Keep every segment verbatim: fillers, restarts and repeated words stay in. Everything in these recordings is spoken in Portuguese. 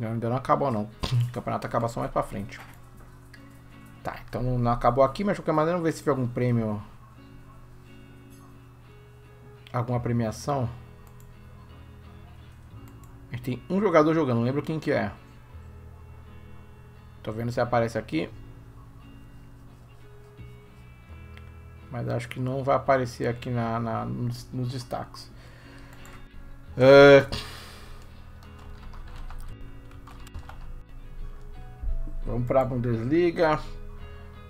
Ainda não acabou, não. O campeonato acaba só mais pra frente. Tá, então não acabou aqui, mas de qualquer maneira, vamos ver se tiver algum prêmio. Alguma premiação. A gente tem um jogador jogando, não lembro quem que é. Tô vendo se aparece aqui. Mas acho que não vai aparecer aqui na, na, nos, nos destaques. Uh... Vamos para a Bundesliga.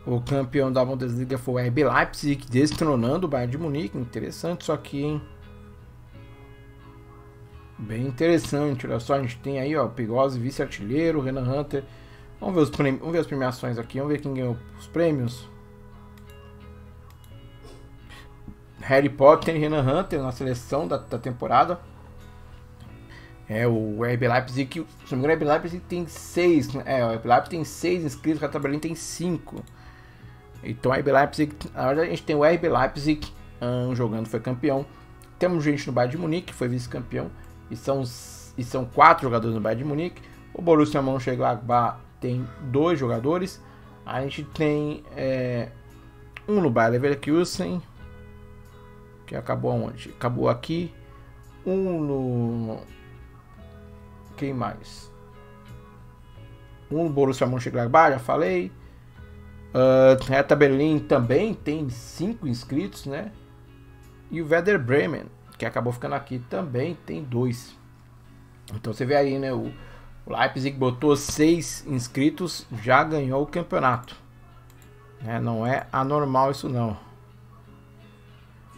O campeão da Bundesliga foi o R B Leipzig, destronando o Bayern de Munique. Interessante isso aqui, hein? Bem interessante. Olha só, a gente tem aí, ó, Pigozzi, vice-artilheiro, Renan Hunter. Vamos ver, os prêmios, vamos ver as premiações aqui. Vamos ver quem ganhou os prêmios. Harry Potter e Renan Hunter na seleção da, da temporada. É, o R B Leipzig, que, se não me engano, o R B Leipzig tem seis, é, o R B Leipzig tem seis inscritos, a tabelinha tem cinco. Então, o R B Leipzig, agora a gente tem o R B Leipzig um, jogando, foi campeão. Temos gente no Bayern de Munique, que foi vice-campeão, e são, e são quatro jogadores no Bayern de Munique. O Borussia Mönchengladbach tem dois jogadores. A gente tem é, um no Bayern Leverkusen, que acabou aonde? Acabou aqui. Um no... Quem mais? Um Borussia Mönchengladbach, já falei. Uh, Hertha Berlim também tem cinco inscritos, né? E o Werder Bremen, que acabou ficando aqui, também tem dois. Então você vê aí, né? O, o Leipzig botou seis inscritos, já ganhou o campeonato. É, não é anormal isso, não.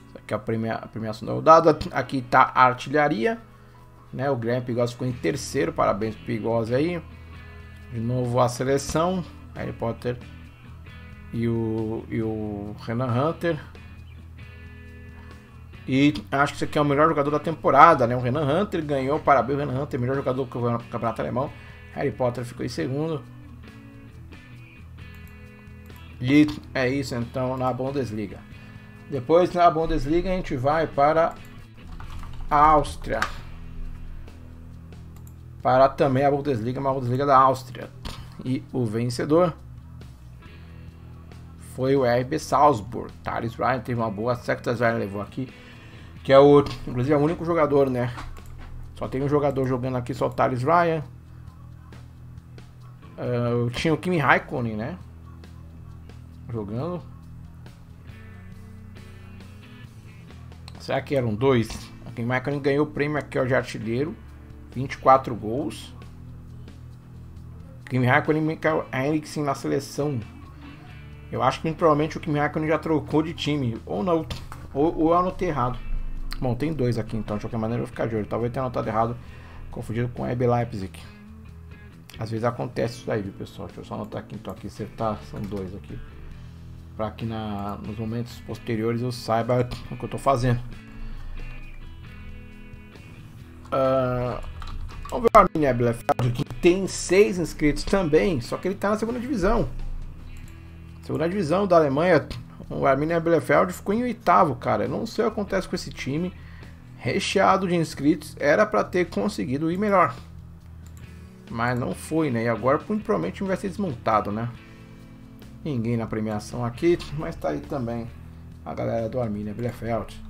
Isso aqui é a, premia, a premiação da rodada. Aqui tá a artilharia. Né, o Graham Pigozzi ficou em terceiro, parabéns pro Pigozzi aí. De novo a seleção, Harry Potter e o, e o Renan Hunter. E acho que esse aqui é o melhor jogador da temporada, né? O Renan Hunter ganhou, parabéns o Renan Hunter, melhor jogador do campeonato alemão. Harry Potter ficou em segundo. E é isso então na Bundesliga. Depois na Bundesliga a gente vai para a Áustria. Para também a Bundesliga, uma Bundesliga da Áustria. E o vencedor foi o R B Salzburg. Thales Ryan teve uma boa, Sectas Ryan levou aqui. Que é o, inclusive, é o único jogador, né? Só tem um jogador jogando aqui, só o Thales Ryan. Uh, tinha o Kimi Raikkonen, né? Jogando. Será que eram dois? O Kimi Raikkonen ganhou o prêmio aqui, ó, de artilheiro. vinte e quatro gols. Kimi Raikkonen e Mikael Eriksen na seleção. Eu acho que provavelmente o Kimi Raikkonen já trocou de time. Ou não. Ou, ou eu anotei errado. Bom, tem dois aqui então. De qualquer maneira eu vou ficar de olho. Talvez tenha anotado errado. Confundido com o R B Leipzig. Às vezes acontece isso daí, viu, pessoal? Deixa eu só anotar aqui então. Aqui acertar. São dois aqui. Para que na, nos momentos posteriores eu saiba o que eu tô fazendo. Ahn... Uh... Vamos ver o Arminia Bielefeld, que tem seis inscritos também, só que ele está na segunda divisão. Segunda divisão da Alemanha, o Arminia Bielefeld ficou em oitavo, cara. Eu não sei o que acontece com esse time, recheado de inscritos, era para ter conseguido ir melhor. Mas não foi, né? E agora provavelmente vai ser desmontado, né? Ninguém na premiação aqui, mas tá aí também a galera do Arminia Bielefeld.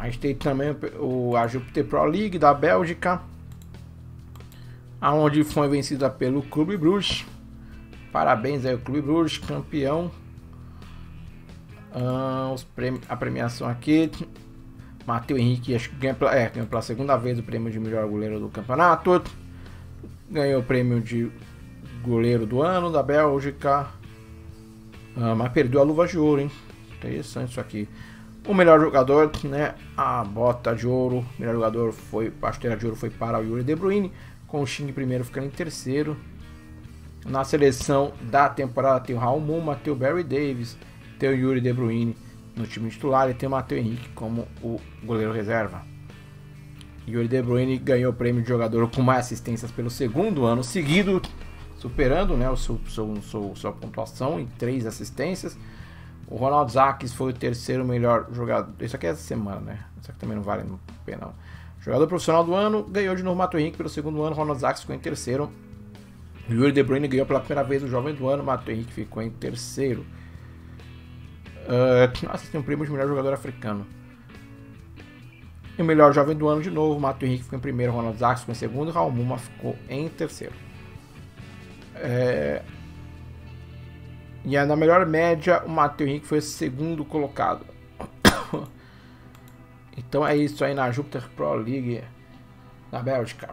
A gente tem também o, a Júpiter Pro League da Bélgica, aonde foi vencida pelo Clube Bruges. Parabéns aí, o Clube Bruges, campeão. Ah, os prêmio, a premiação aqui. Matheus Henrique, acho que ganhou pela, é, ganhou pela segunda vez o prêmio de melhor goleiro do campeonato. Ganhou o prêmio de goleiro do ano da Bélgica. Ah, mas perdeu a luva de ouro, hein? Interessante isso aqui. O melhor jogador, né, a bota de ouro, o melhor jogador foi, a chuteira de ouro foi para o Yuri De Bruyne, com o Xing primeiro ficando em terceiro. Na seleção da temporada tem o Raul Muma, tem o Barry Davis, tem o Yuri De Bruyne no time titular e tem o Matheus Henrique como o goleiro reserva. Yuri De Bruyne ganhou o prêmio de jogador com mais assistências pelo segundo ano seguido, superando, né, o seu, seu, seu, sua pontuação em três assistências. O Ronald Zakis foi o terceiro melhor jogador. Isso aqui é essa semana, né? Isso aqui também não vale a pena. Jogador profissional do ano, ganhou de novo Matheus Henrique pelo segundo ano, Ronald Zax ficou em terceiro. Yuri De Bruyne ganhou pela primeira vez o jovem do ano, Matheus Henrique ficou em terceiro. Uh, nossa, tem um prêmio de melhor jogador africano. E o melhor jovem do ano de novo, Matheus Henrique ficou em primeiro, Ronald Zax ficou em segundo, Raul Mouma ficou em terceiro. É... E na melhor média, o Matheus Henrique foi o segundo colocado. Então é isso aí na Júpiter Pro League, na Bélgica.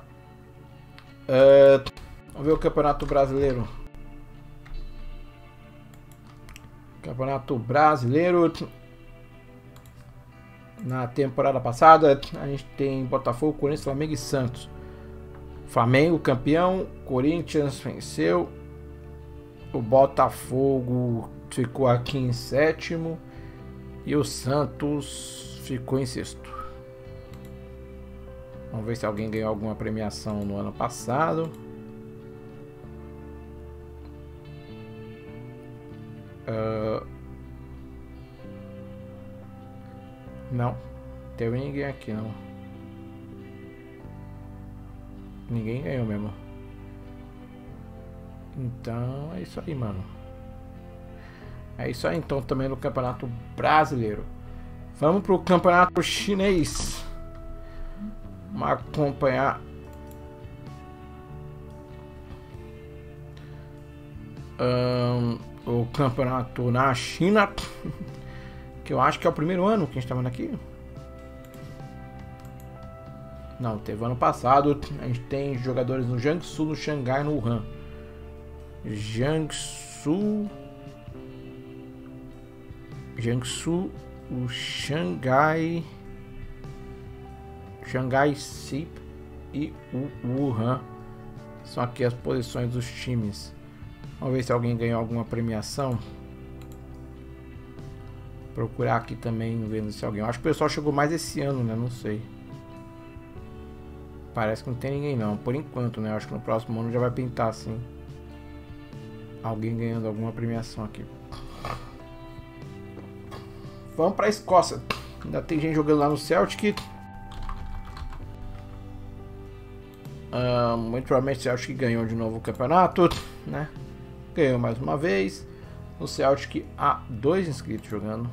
Uh, vamos ver o Campeonato Brasileiro. Campeonato Brasileiro. Na temporada passada, a gente tem Botafogo, Corinthians, Flamengo e Santos. Flamengo campeão, Corinthians venceu. O Botafogo ficou aqui em sétimo. E o Santos ficou em sexto. Vamos ver se alguém ganhou alguma premiação no ano passado. Uh... Não. Teve ninguém aqui, não. Ninguém ganhou mesmo. Então é isso aí, mano. É isso aí, então, também no Campeonato Brasileiro. Vamos para o Campeonato Chinês. Vamos acompanhar. Um, o Campeonato na China. Que eu acho que é o primeiro ano que a gente está vendo aqui. Não, teve ano passado. A gente tem jogadores no Jiangsu, no Xangai, no Wuhan. Jiangsu... Jiangsu, o Xangai, Xangai Sip e o Wuhan são aqui as posições dos times. Vamos ver se alguém ganhou alguma premiação. Procurar aqui também, vendo se alguém. Eu acho que o pessoal chegou mais esse ano, né? Não sei. Parece que não tem ninguém não, por enquanto, né? Eu acho que no próximo ano já vai pintar assim. Alguém ganhando alguma premiação aqui. Vamos para a Escócia. Ainda tem gente jogando lá no Celtic. Ah, muito provavelmente o Celtic ganhou de novo o campeonato, né? Ganhou mais uma vez. No Celtic há dois inscritos jogando.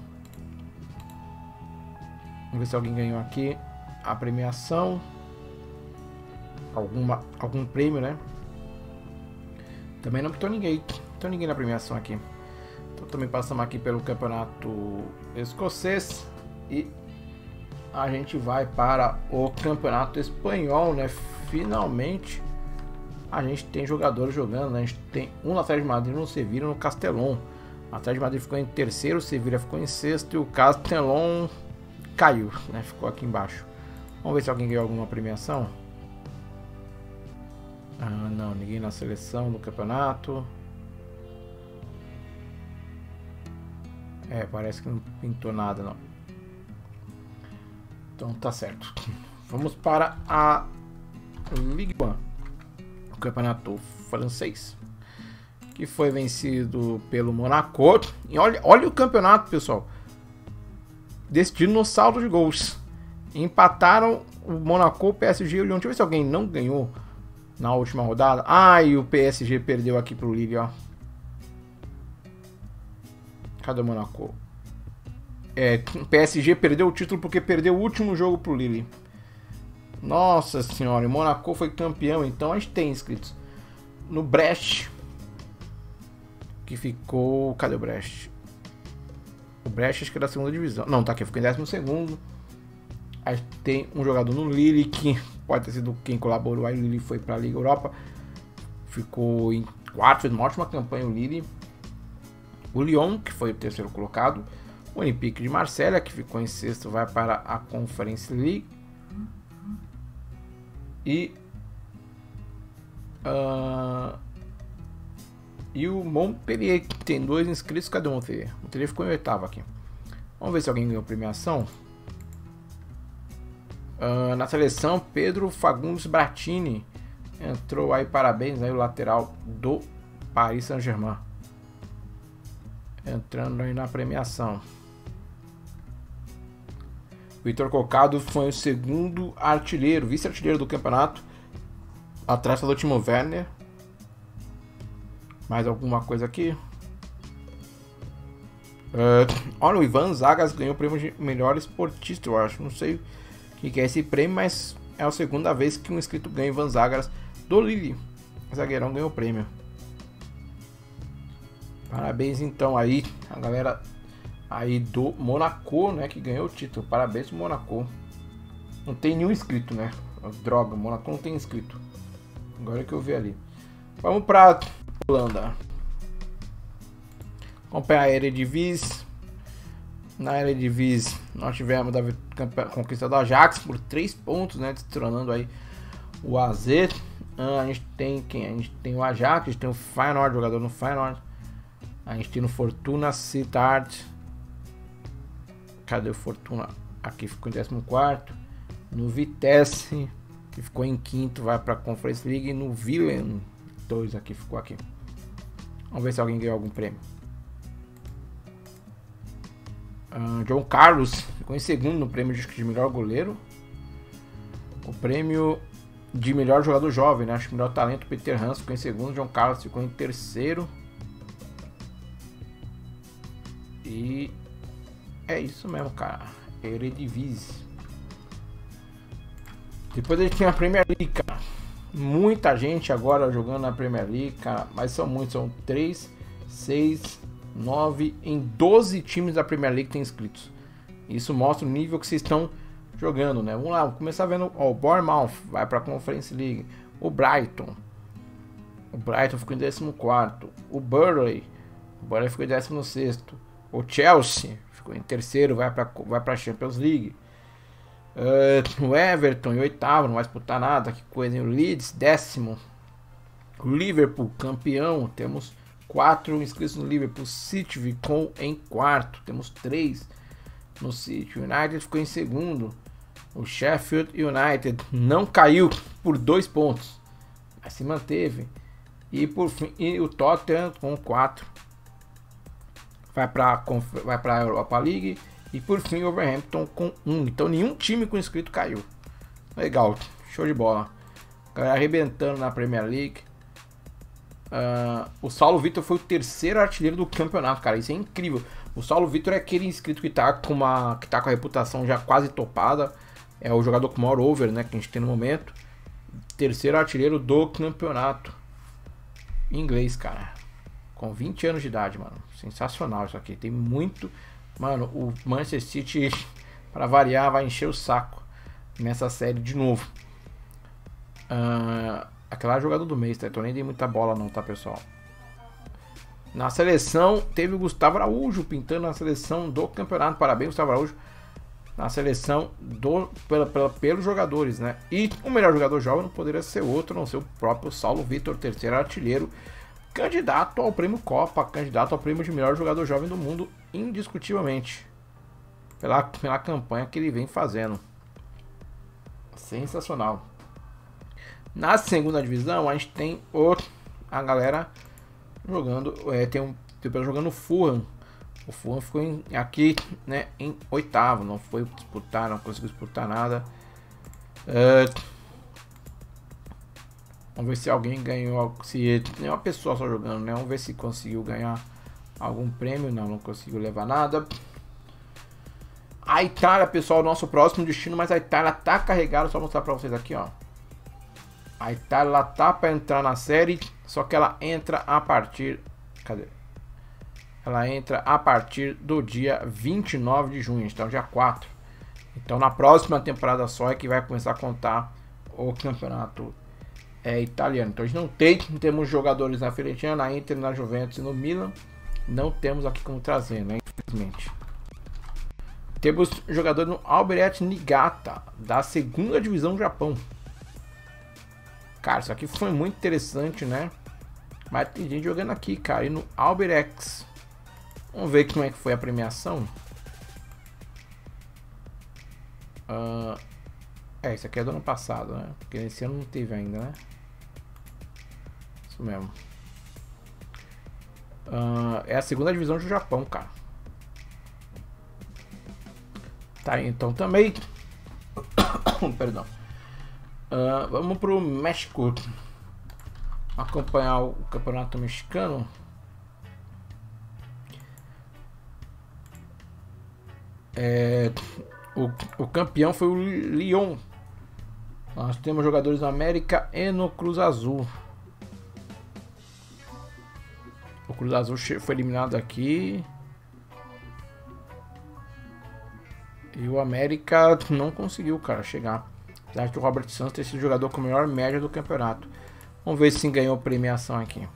Vamos ver se alguém ganhou aqui a premiação. Alguma, algum prêmio, né? Também não pintou ninguém. Não pintou ninguém na premiação aqui. Também passamos aqui pelo campeonato escocês e a gente vai para o campeonato espanhol, né? Finalmente a gente tem jogadores jogando, né? A gente tem um na Atlético de Madrid, no Sevilla, no Castellón. A Atlético de Madrid ficou em terceiro, o Sevilla ficou em sexto e o Castellón caiu, né? Ficou aqui embaixo. Vamos ver se alguém ganhou alguma premiação. Ah, não, ninguém na seleção do campeonato. É, parece que não pintou nada, não. Então tá certo. Vamos para a Ligue um, o campeonato francês, que foi vencido pelo Monaco. E olha, olha o campeonato, pessoal. Decidido no saldo de gols. Empataram o Monaco, o P S G e o Lyon. Deixa eu ver se alguém não ganhou na última rodada. Ai, o P S G perdeu aqui pro Lille, ó. Cadê o Monaco? É, o P S G perdeu o título porque perdeu o último jogo pro Lille. Nossa senhora, o Monaco foi campeão, então a gente tem inscritos. No Brest, que ficou... Cadê o Brest? O Brest acho que é da segunda divisão. Não, tá aqui, ficou em décimo segundo. A gente tem um jogador no Lille, que pode ter sido quem colaborou. Aí o Lille foi pra Liga Europa. Ficou em quarto, fez uma ótima campanha o Lille. O Lyon, que foi o terceiro colocado. O Olympique de Marselha, que ficou em sexto, vai para a Conference League. E, uh, e o Montpellier, que tem dois inscritos. Cadê o Montpellier? O Montpellier ficou em oitavo aqui. Vamos ver se alguém ganhou premiação. Uh, na seleção, Pedro Fagundes Bratini entrou aí, parabéns, aí o lateral do Paris Saint-Germain. Entrando aí na premiação. Vitor Cocado foi o segundo artilheiro, vice-artilheiro do campeonato, atrás do Timo Werner. Mais alguma coisa aqui? Uh, olha, o Ivan Zagas ganhou o prêmio de melhor esportista, eu acho. Não sei o que é esse prêmio, mas é a segunda vez que um inscrito ganha. Ivan Zagas do Lille, zagueirão, ganhou o prêmio. Parabéns então aí a galera aí do Monaco, né, que ganhou o título. Parabéns pro Monaco. Não tem nenhum inscrito, né? Droga, o Monaco não tem inscrito. Agora é que eu vi ali. Vamos pra Holanda. Acompanhar a Eredivisie. Na Eredivisie nós tivemos a conquista da Ajax por três pontos, né, destronando aí o A Z. A gente tem quem? A gente tem o Ajax, a gente tem o Feyenoord, jogador no Feyenoord. A gente tem no Fortuna Cittard. Cadê o Fortuna? Aqui ficou em décimo quarto. No Vitesse, que ficou em quinto, vai para a Conference League. E no Willem dois, aqui ficou aqui. Vamos ver se alguém ganhou algum prêmio. Uh, John Carlos ficou em segundo no prêmio de melhor goleiro. O prêmio de melhor jogador jovem, né? Acho que melhor talento, Peter Hans ficou em segundo. John Carlos ficou em terceiro. E é isso mesmo, cara. Eredivisie. Depois a gente tem a Premier League, cara. Muita gente agora jogando na Premier League, cara. Mas são muitos, são três, seis, nove. Em doze times da Premier League tem inscritos. Isso mostra o nível que vocês estão jogando, né? Vamos lá, vamos começar vendo. Ó, o Bournemouth vai pra Conference League. O Brighton. O Brighton ficou em décimo quarto. O Burley. O Burley ficou em décimo sexto. O Chelsea ficou em terceiro, vai para vai para Champions League. Uh, o Everton em oitavo, não vai disputar nada, que coisa, hein? O Leeds décimo. O Liverpool campeão, temos quatro inscritos no Liverpool. City ficou em quarto, temos três no City. O United ficou em segundo. O Sheffield United não caiu por dois pontos, mas se manteve. E por fim, e o Tottenham com quatro. Vai para vai para a Europa League. E por fim o Wolverhampton com um. Então nenhum time com inscrito caiu. Legal, show de bola. Galera arrebentando na Premier League. Uh, o Saulo Vitor foi o terceiro artilheiro do campeonato, cara. Isso é incrível. O Saulo Vitor é aquele inscrito que tá com uma que tá com a reputação já quase topada. É o jogador com o maior over, né, que a gente tem no momento. Terceiro artilheiro do campeonato inglês, cara. Com vinte anos de idade, mano. Sensacional isso aqui. Tem muito... Mano, o Manchester City, para variar, vai encher o saco nessa série de novo. Uh, aquela jogada do mês, tá? Então nem dei muita bola não, tá, pessoal? Na seleção, teve o Gustavo Araújo pintando na seleção do campeonato. Parabéns, Gustavo Araújo. Na seleção do, pela, pela, pelos jogadores, né? E o melhor jogador jovem não poderia ser outro, a não ser o próprio Saulo Vitor, terceiro artilheiro. Candidato ao prêmio Copa, candidato ao prêmio de melhor jogador jovem do mundo, indiscutivelmente. Pela, pela campanha que ele vem fazendo. Sensacional. Na segunda divisão, a gente tem o, a galera jogando. É, tem um pessoal jogando o Fulham. O Fulham ficou em, aqui, né, em oitavo. Não foi disputar, não conseguiu disputar nada. Uh, Vamos ver se alguém ganhou, se nenhuma pessoa só jogando, né? Vamos ver se conseguiu ganhar algum prêmio. Não, não conseguiu levar nada. A Itália, pessoal, nosso próximo destino, mas a Itália tá carregada. Só mostrar pra vocês aqui, ó. A Itália, ela tá pra entrar na série, só que ela entra a partir... Cadê? Ela entra a partir do dia vinte e nove de junho, então dia quatro. Então na próxima temporada só é que vai começar a contar o campeonato é italiano. Então a gente não tem, não temos jogadores na Fiorentina, na Inter, na Juventus e no Milan. Não temos aqui como trazer, né? Infelizmente. Temos jogador no Alberto Niigata, da segunda divisão do Japão. Cara, isso aqui foi muito interessante, né? Mas tem gente jogando aqui, cara. E no Alberex. Vamos ver como é que foi a premiação. Ahn... Uh... É, isso aqui é do ano passado, né? Porque esse ano não teve ainda, né? Isso mesmo. Uh, é a segunda divisão do Japão, cara. Tá, então também. Perdão. Uh, vamos pro México. Acompanhar o campeonato mexicano. É, o, o campeão foi o Lyon. Nós temos jogadores na América e no Cruz Azul. O Cruz Azul foi eliminado aqui. E o América não conseguiu, cara, chegar. Apesar que o Robert Santos tem sido o jogador com a melhor média do campeonato. Vamos ver se ganhou premiação aqui.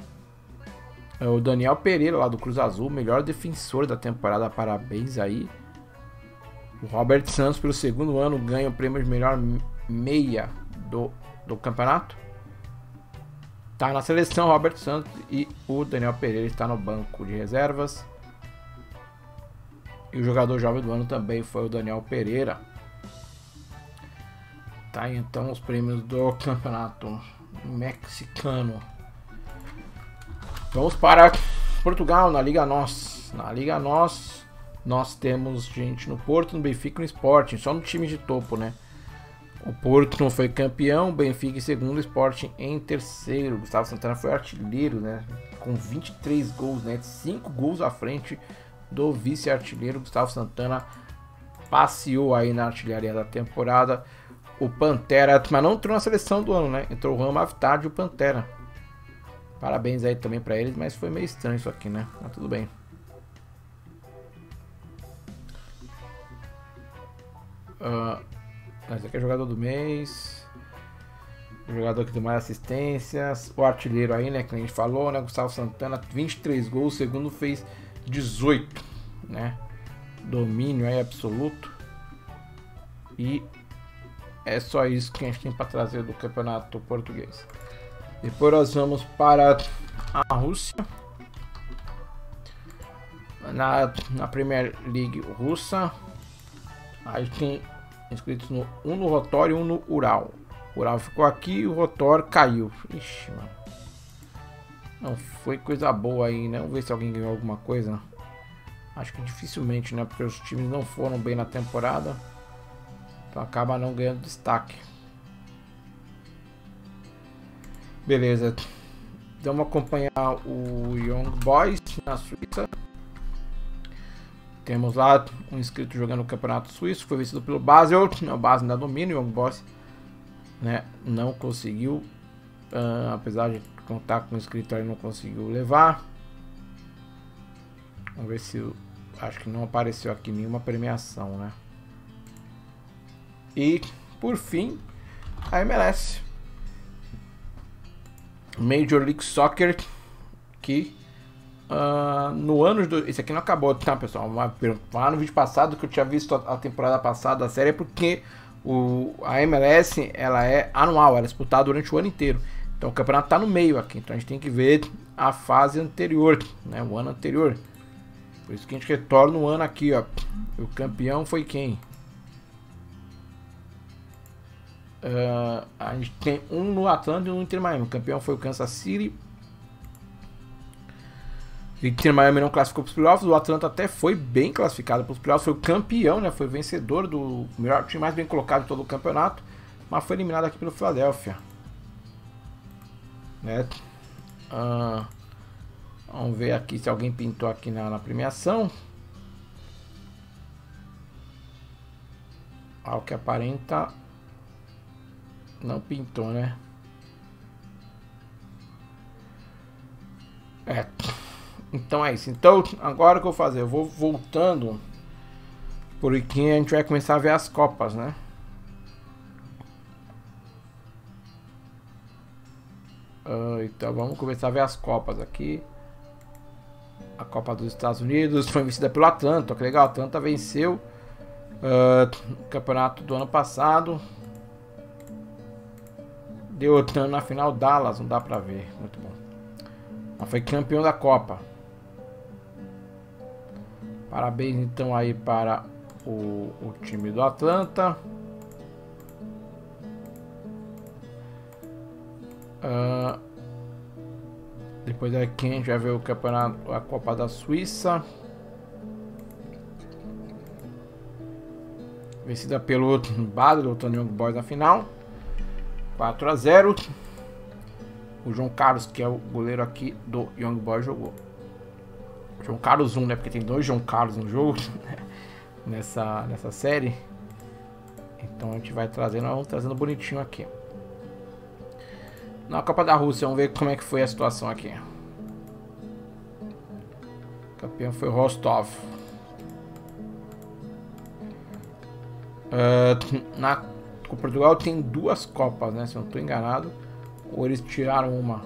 É o Daniel Pereira, lá do Cruz Azul, melhor defensor da temporada. Parabéns aí. O Robert Santos, pelo segundo ano, ganha o prêmio de melhor meia do, do campeonato. Tá na seleção, Robert Santos, e o Daniel Pereira está no banco de reservas. E o jogador jovem do ano também foi o Daniel Pereira. Tá, então os prêmios do campeonato mexicano. Vamos para Portugal, na Liga Nós. Na Liga Nós... Nós temos gente no Porto, no Benfica e no Sporting, só no time de topo, né? O Porto foi campeão, o Benfica em segundo, o Sporting em terceiro. O Gustavo Santana foi artilheiro, né? Com vinte e três gols, né? cinco gols à frente do vice-artilheiro. Gustavo Santana passeou aí na artilharia da temporada. O Pantera, mas não entrou na seleção do ano, né? Entrou o Ramo Aftard e o Pantera. Parabéns aí também pra eles, mas foi meio estranho isso aqui, né? Mas tudo bem. Uh, esse aqui é jogador do mês. O jogador que deu mais assistências. O artilheiro aí, né? Que a gente falou, né? Gustavo Santana, vinte e três gols. O segundo fez dezoito, né? Domínio aí absoluto. E é só isso que a gente tem para trazer do campeonato português. Depois nós vamos para a Rússia. Na, na Premier League russa. A gente tem inscritos no, um no Rotor e um no Ural. O Ural ficou aqui e o Rotor caiu. Ixi, mano. Não foi coisa boa aí, né? Vamos ver se alguém ganhou alguma coisa. Acho que dificilmente, né? Porque os times não foram bem na temporada. Então acaba não ganhando destaque. Beleza. Vamos acompanhar o Young Boys na Suíça. Temos lá um inscrito jogando o campeonato suíço, foi vencido pelo Basel, o Basel ainda domina, o Young Boys, né, não conseguiu, uh, apesar de contar com o inscrito aí, não conseguiu levar. Vamos ver se, eu, acho que não apareceu aqui nenhuma premiação, né. E, por fim, a M L S, Major League Soccer, que... Uh, no ano de... Esse aqui não acabou, tá, pessoal? Lá no vídeo passado que eu tinha visto a temporada passada da série, é porque o... a M L S, ela é anual, ela é disputada durante o ano inteiro. Então o campeonato tá no meio aqui, então a gente tem que ver a fase anterior, né? O ano anterior. Por isso que a gente retorna o ano aqui, ó. O campeão foi quem? Uh, a gente tem um no Atlanta e um no Inter Miami. O campeão foi o Kansas City. O Inter Miami não classificou para os playoffs, o Atlanta até foi bem classificado para os playoffs, foi o campeão, né? Foi o vencedor do melhor time mais bem colocado de todo o campeonato, mas foi eliminado aqui pelo Philadelphia, né? Ah, vamos ver aqui se alguém pintou aqui na, na premiação. Ao que aparenta, não pintou, né? É. Então é isso. Então agora o que eu vou fazer? Eu vou voltando, porque a gente vai começar a ver as copas, né? Uh, então vamos começar a ver as copas aqui. A Copa dos Estados Unidos foi vencida pelo Atlanta. Que legal, Atlanta venceu uh, o campeonato do ano passado. Derrotando na final Dallas, não dá pra ver. Muito bom. Mas foi campeão da Copa. Parabéns então aí para o, o time do Atlanta. Uh, depois aqui a gente vai ver o campeonato, a Copa da Suíça. vencida pelo Basel, derrotando o Young Boys na final, quatro a zero. O João Carlos, que é o goleiro aqui do Young Boys, jogou. João Carlos um, né? Porque tem dois João Carlos no jogo, né? Nessa, nessa série. Então a gente vai trazendo, vamos trazendo bonitinho aqui. Na Copa da Rússia, vamos ver como é que foi a situação aqui. O campeão foi Rostov. Uh, na Portugal tem duas Copas, né? Se eu não estou enganado. Ou eles tiraram uma?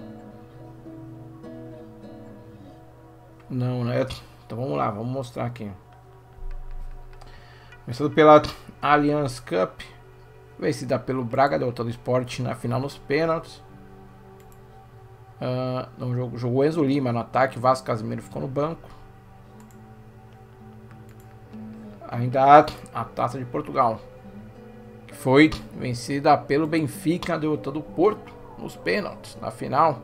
Não, né? Então vamos lá, vamos mostrar aqui. Começando pela Allianz Cup, vencida pelo Braga, derrotando o Sporting na final nos pênaltis. Uh, não jogou, jogou Enzo Lima no ataque, Vasco Casimiro ficou no banco. Ainda há a Taça de Portugal, que foi vencida pelo Benfica, derrotando o Porto nos pênaltis na final.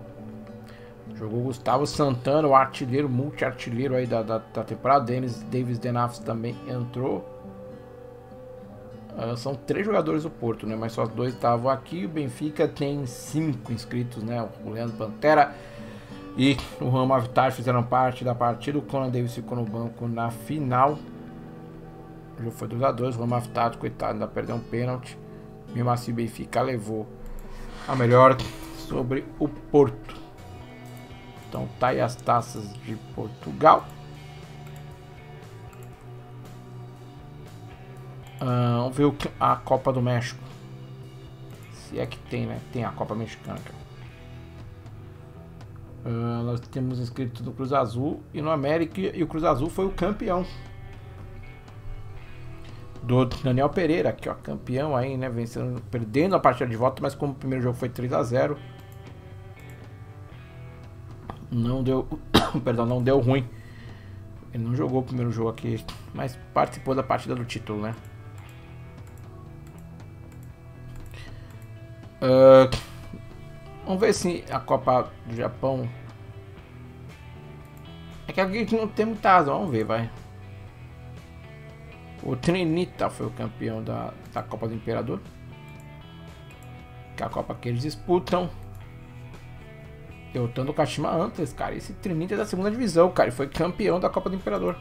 Jogou Gustavo Santana, o artilheiro, multi-artilheiro aí da, da, da temporada. Dennis, Davis Denafs também entrou. Uh, são três jogadores do Porto, né? Mas só dois estavam aqui. O Benfica tem cinco inscritos, né? O Leandro Pantera e o Ramo Avitar fizeram parte da partida. O Conan Davis ficou no banco na final. O jogo foi dois a dois. O Ramo Avitar, coitado, ainda perdeu um pênalti. Mesmo assim, o Benfica levou a melhor sobre o Porto. Então tá aí as taças de Portugal. Uh, vamos ver a Copa do México. Se é que tem, né? Tem a Copa Mexicana. Uh, nós temos inscrito do Cruz Azul e no América. E o Cruz Azul foi o campeão. Do Daniel Pereira, que é campeão aí, né? Vencendo, perdendo a partida de volta, mas como o primeiro jogo foi três a zero. Não deu. Perdão, não deu ruim. Ele não jogou o primeiro jogo aqui, mas participou da partida do título, né? Uh, vamos ver se a Copa do Japão é que aqui não tem muita asa, vamos ver, vai. O Trinita foi o campeão da, da Copa do Imperador, que é a Copa que eles disputam, derrotando o Kashima Antlers, cara. Esse Trinita é da segunda divisão, cara, e foi campeão da Copa do Imperador.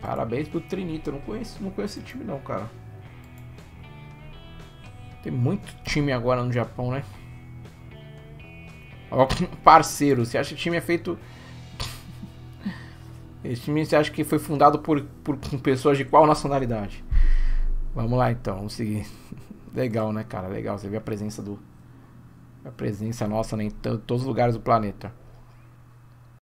Parabéns pro Trinita. Eu não conheço, não conheço esse time não, cara. Tem muito time agora no Japão, né? Ó, parceiro, você acha que o time é feito... Esse time você acha que foi fundado por, por pessoas de qual nacionalidade? Vamos lá, então, vamos seguir. Legal, né, cara? Legal, você vê a presença do... A presença nossa, né, em todos os lugares do planeta.